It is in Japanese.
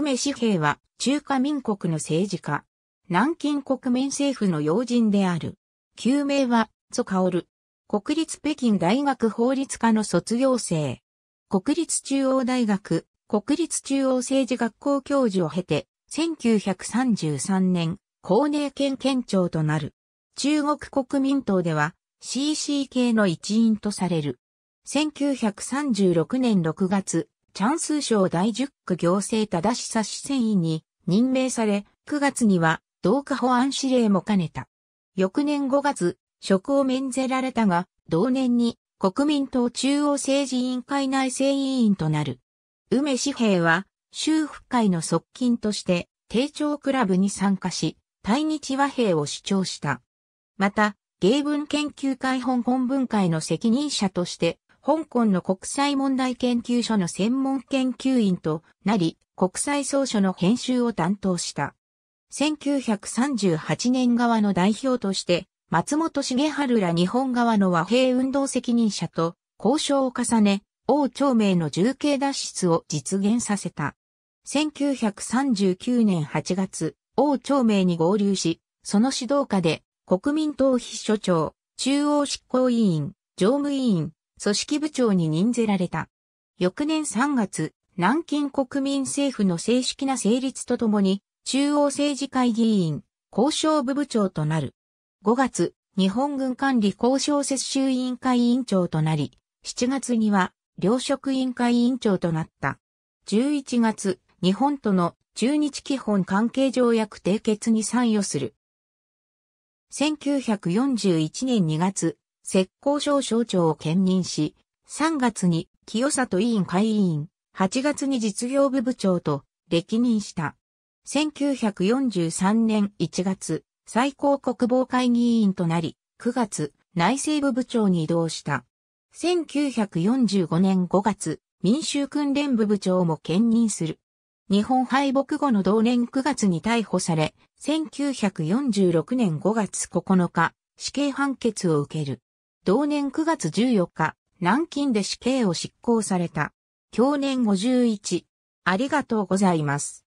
梅士平は中華民国の政治家。南京国民政府の要人である。旧名は曾薫。国立北京大学法律科の卒業生。国立中央大学、国立中央政治学校教授を経て、1933年、コーネー県県長となる。中国国民党では、CCK の一員とされる。1936年6月、甘肃省第10区行政正差し専員に任命され、9月には、同化保安司令も兼ねた。翌年5月、職を免ぜられたが、同年に国民党中央政治委員会内政委員となる。梅士平は、州府会の側近として、丁長クラブに参加し、対日和平を主張した。また、芸文研究会香港分会の責任者として、香港の国際問題研究所の専門研究員となり、国際草書の編集を担当した。1938年側の代表として、松本茂春ら日本側の和平運動責任者と交渉を重ね、汪兆銘の重慶脱出を実現させた。1939年8月、汪兆銘に合流し、その指導下で国民党秘書長、中央執行委員、常務委員、組織部長に任ぜられた。翌年3月、南京国民政府の正式な成立とともに、中央政治会議員、交渉部部長となる。5月、日本軍管理交渉接収委員会委員長となり、7月には、糧食委員会委員長となった。11月、日本との中日基本関係条約締結に参与する。1941年2月、浙江省省長を兼任し、3月に清里委員会委員、8月に実業部部長と歴任した。1943年1月、最高国防会議委員となり、9月、内政部部長に異動した。1945年5月、民衆訓練部部長も兼任する。日本敗北後の同年9月に逮捕され、1946年5月9日、死刑判決を受ける。同年9月14日、南京で死刑を執行された。享年51。ありがとうございます。